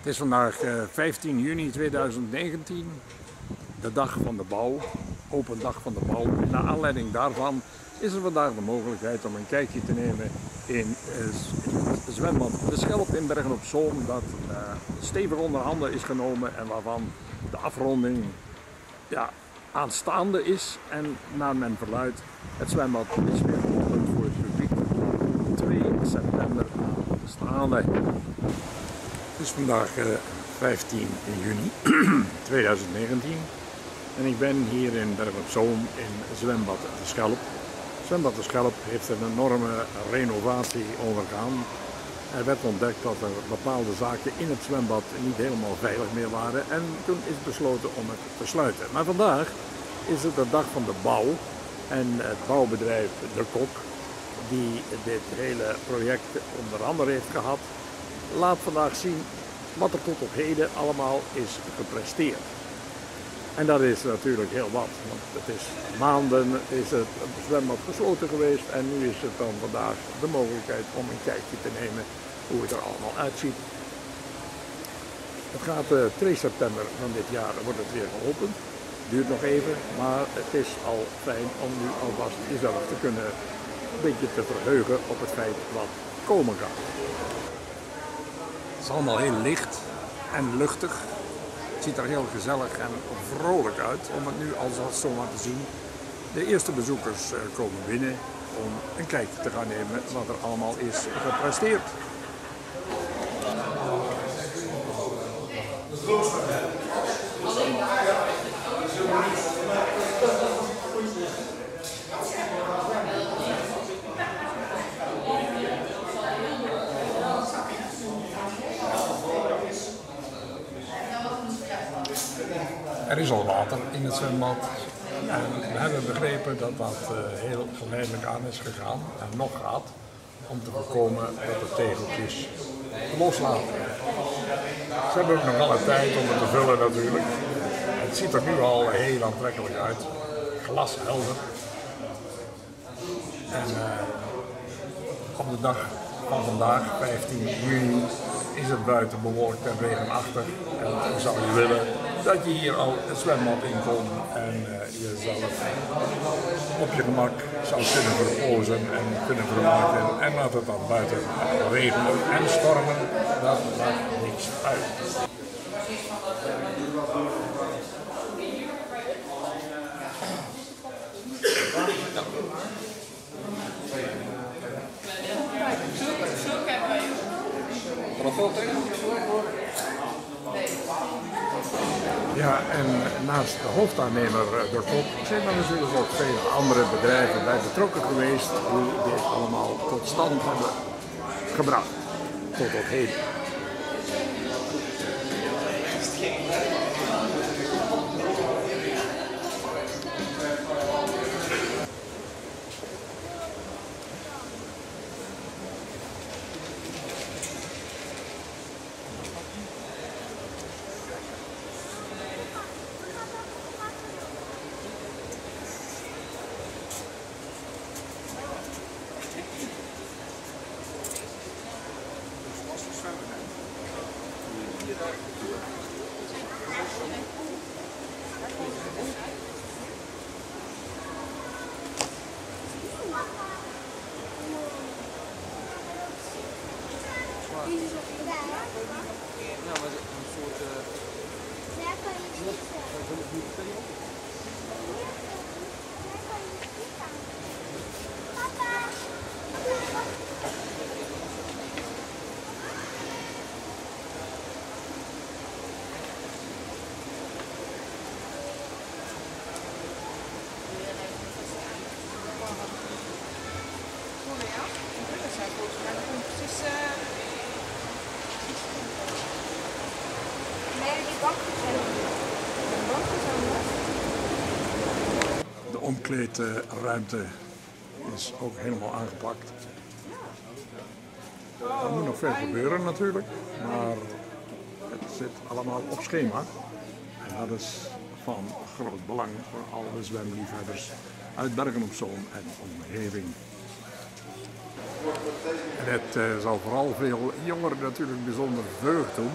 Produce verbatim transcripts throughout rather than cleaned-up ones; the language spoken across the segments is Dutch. Het is vandaag vijftien juni tweeduizend negentien, de dag van de bouw, open dag van de bouw. En naar aanleiding daarvan is er vandaag de mogelijkheid om een kijkje te nemen in het zwembad De Schelp in Bergen-op-Zoom, dat uh, stevig onder handen is genomen en waarvan de afronding ja, aanstaande is. En naar men verluidt, het zwembad is weer open voor het publiek op twee september aanstaande. Het is vandaag vijftien juni tweeduizend negentien en ik ben hier in Bergen-op-Zoom in Zwembad De Schelp. Zwembad De Schelp heeft een enorme renovatie ondergaan. Er werd ontdekt dat er bepaalde zaken in het zwembad niet helemaal veilig meer waren en toen is besloten om het te sluiten. Maar vandaag is het de dag van de bouw en het bouwbedrijf Bertok, die dit hele project onder andere heeft gehad, laat vandaag zien wat er tot op heden allemaal is gepresteerd. En dat is natuurlijk heel wat, want het is maanden is het zwembad gesloten geweest en nu is het dan vandaag de mogelijkheid om een kijkje te nemen hoe het er allemaal uitziet. Het gaat uh, twee september van dit jaar wordt het weer geopend. Duurt nog even, maar het is al fijn om nu alvast jezelf te kunnen een beetje te verheugen op het feit wat komen gaat. Het is allemaal heel licht en luchtig. Het ziet er heel gezellig en vrolijk uit om het nu alvast zo maar te zien. De eerste bezoekers komen binnen om een kijkje te gaan nemen wat er allemaal is gepresteerd. Er is al water in het zwembad en we hebben begrepen dat dat heel geleidelijk aan is gegaan en nog gaat om te voorkomen dat de tegeltjes loslaten. Ze hebben ook nog wel een tijd om het te vullen natuurlijk. Het ziet er nu al heel aantrekkelijk uit, glashelder. En uh, op de dag van vandaag, vijftien juni, is het buiten bewolkt en regenachtig en dan zou je willen dat je hier al het zwembad in komt en uh, jezelf op je gemak zou kunnen verpozen en kunnen vermaken. En laat het dan buiten regenen en stormen, dat maakt niks uit. Ja, en naast de hoofdaannemer Bertok zijn er natuurlijk ook vele andere bedrijven bij betrokken geweest die dit allemaal tot stand hebben gebracht tot op heden. De omkleedruimte is ook helemaal aangepakt. Er moet nog veel gebeuren natuurlijk, maar het zit allemaal op schema. En dat is van groot belang voor alle zwemliefhebbers uit Bergen-op-Zoom en omgeving. En het uh, zal vooral veel jongeren natuurlijk bijzonder deugd doen.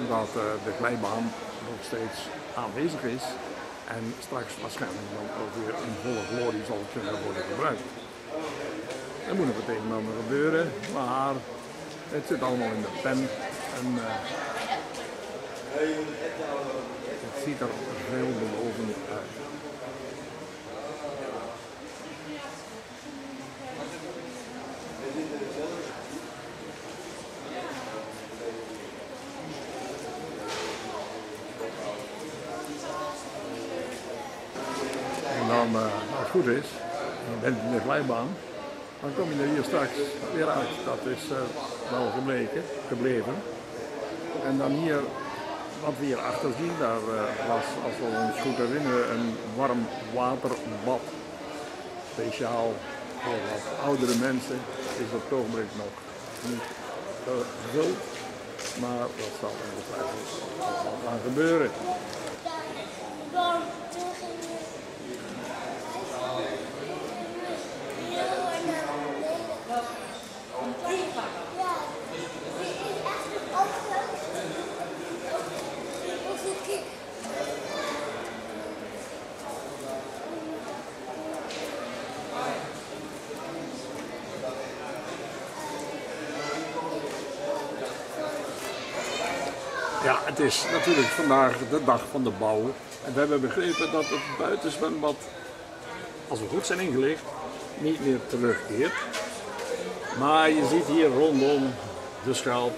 omdat uh, de glijbaan nog steeds aanwezig is en straks waarschijnlijk dan ook weer in volle glorie zal kunnen worden gebruikt. Er moet nog het een en ander gebeuren, maar het zit allemaal in de pen en uh, het ziet er heel belovend uit. En uh, als het goed is, dan ben je in de glijbaan, dan kom je er hier straks weer uit. Dat is uh, wel gebleken, gebleven. En dan hier, wat we hier achter zien, daar uh, was, als we ons goed herinneren, een warm waterbad. Speciaal voor wat oudere mensen is op het ogenblik nog niet gevuld, maar dat zal ongetwijfeld gaan gebeuren. Ja, het is natuurlijk vandaag de dag van de bouw en we hebben begrepen dat het buitenzwembad, als we goed zijn ingelicht, niet meer terugkeert. Maar je ziet hier rondom de Schelp,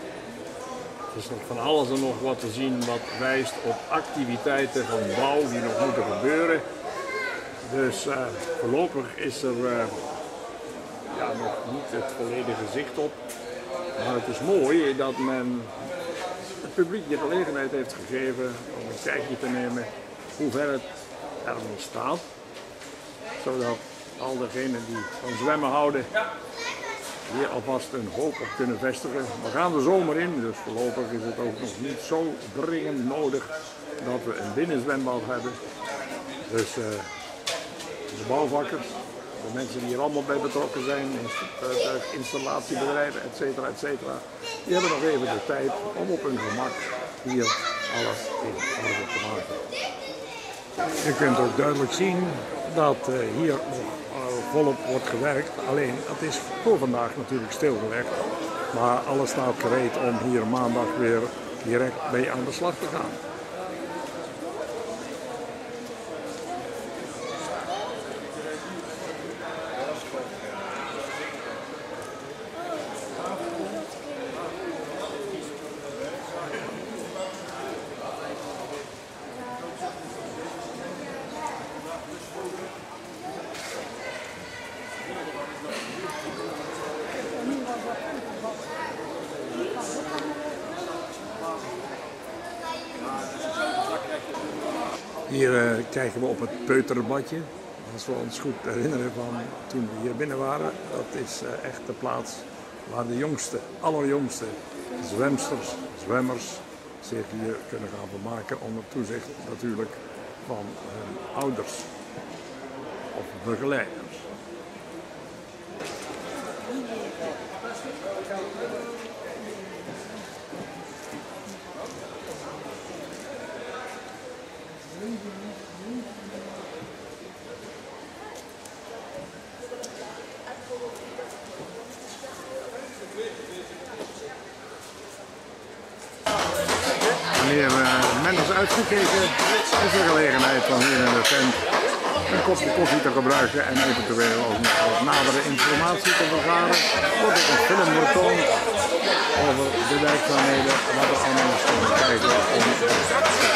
er is nog van alles en nog wat te zien wat wijst op activiteiten van bouw die nog moeten gebeuren. Dus uh, voorlopig is er uh, ja, nog niet het volledige zicht op, maar het is mooi dat men het publiek de gelegenheid heeft gegeven om een kijkje te nemen hoe ver het er nog staat, zodat al degenen die van zwemmen houden hier alvast een hoop op kunnen vestigen. We gaan de zomer in, dus voorlopig is het ook nog niet zo dringend nodig dat we een binnenzwembad hebben. Dus uh, de bouwvakkers, de mensen die hier allemaal bij betrokken zijn, installatiebedrijven, et cetera, et cetera, die hebben nog even de tijd om op hun gemak hier alles in orde te maken. Je kunt ook duidelijk zien dat uh, hier volop wordt gewerkt, alleen het is voor vandaag natuurlijk stilgelegd, maar alles staat gereed om hier maandag weer direct mee aan de slag te gaan. Hier uh, kijken we op het Peuterbadje, als we ons goed herinneren van toen we hier binnen waren. Dat is uh, echt de plaats waar de jongste, allerjongste zwemsters, zwemmers zich hier kunnen gaan vermaken onder toezicht natuurlijk van hun ouders of begeleiders. Wanneer uh, men is uitgekeken, is de gelegenheid van hier in de tent een kopje koffie te gebruiken en eventueel ook wat nadere informatie te vergaren. Wordt ook een film getoond over de werkzaamheden, wat er allemaal is te kijken.